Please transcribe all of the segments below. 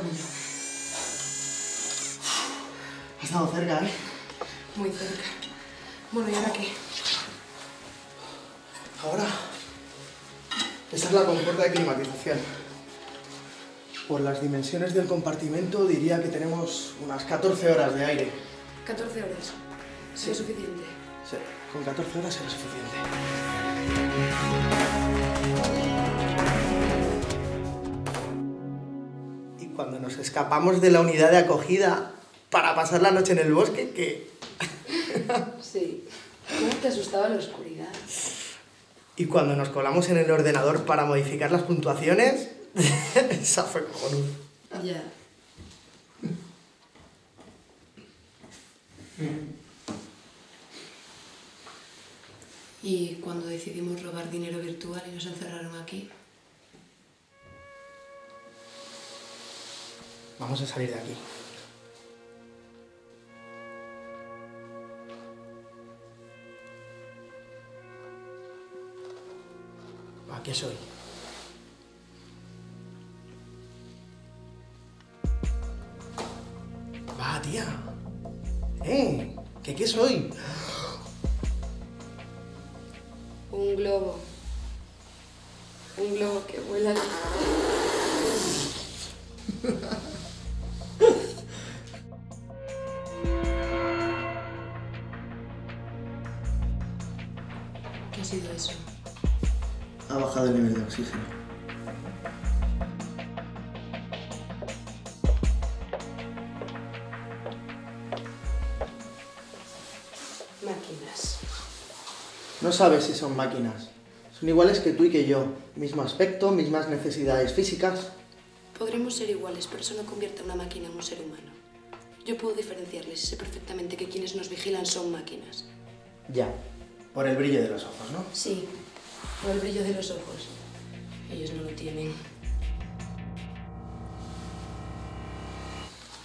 dormido. He estado cerca, ¿eh? Muy cerca. Bueno, ¿y ahora qué? Ahora... esa es la compuerta de climatización. Por las dimensiones del compartimento diría que tenemos unas 14 horas de aire. ¿14 horas? ¿Será suficiente? Sí, con 14 horas será suficiente. Y cuando nos escapamos de la unidad de acogida para pasar la noche en el bosque, ¿qué? Sí, ¿cómo te asustaba la oscuridad? Y cuando nos colamos en el ordenador para modificar las puntuaciones, esa fue cojonuda. Ya. ¿Y cuando decidimos robar dinero virtual y nos encerraron aquí? Vamos a salir de aquí. ¿Qué soy? Va, tía. ¿Qué soy? Un globo. Un globo que vuela. ¿Qué ha sido eso? Ha bajado el nivel de oxígeno. Máquinas. No sabes si son máquinas. Son iguales que tú y que yo. Mismo aspecto, mismas necesidades físicas. Podremos ser iguales, pero eso no convierte a una máquina en un ser humano. Yo puedo diferenciarles y sé perfectamente que quienes nos vigilan son máquinas. Ya. Por el brillo de los ojos, ¿no? Sí. Por el brillo de los ojos. Ellos no lo tienen.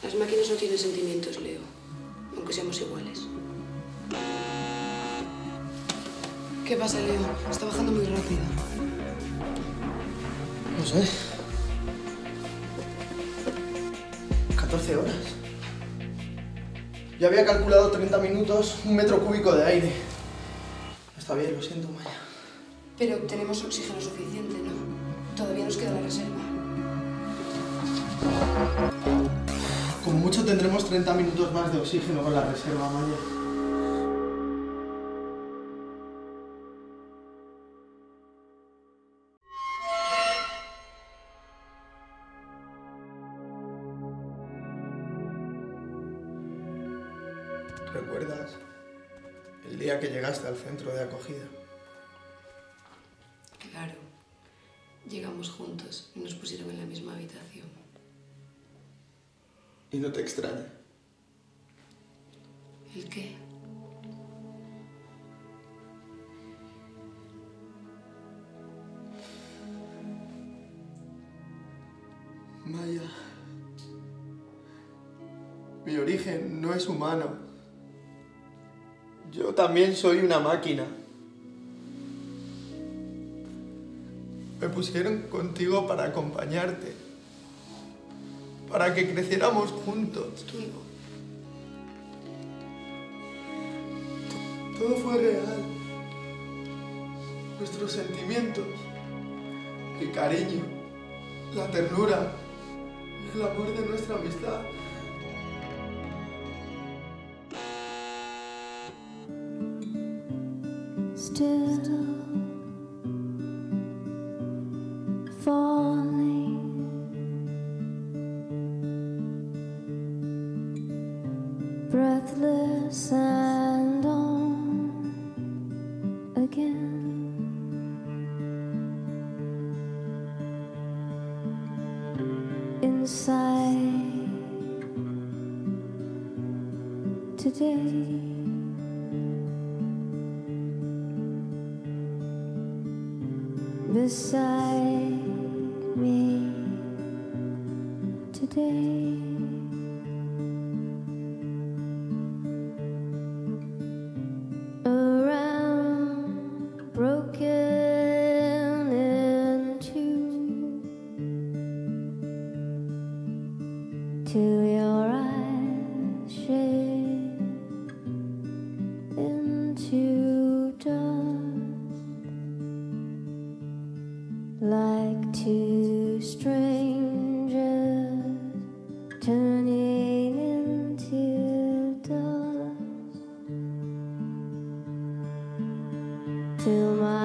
Las máquinas no tienen sentimientos, Leo, aunque seamos iguales. ¿Qué pasa, Leo? Está bajando muy rápido. No sé. 14 horas. Yo había calculado 30 minutos, 1 metro cúbico de aire. Está bien, lo siento, Maya. Pero tenemos oxígeno suficiente, ¿no? Todavía nos queda la reserva. Como mucho tendremos 30 minutos más de oxígeno con la reserva, Maya. ¿Recuerdas el día que llegaste al centro de acogida? Claro, llegamos juntos y nos pusieron en la misma habitación. ¿Y no te extraña? ¿El qué? Maya, mi origen no es humano. Yo también soy una máquina. Me pusieron contigo para acompañarte, para que creciéramos juntos. Todo fue real. Nuestros sentimientos, el cariño, la ternura, el amor de nuestra amistad. Breathless and on again, inside today. Beside me today, around, broken in two, two strangers turning into dust till my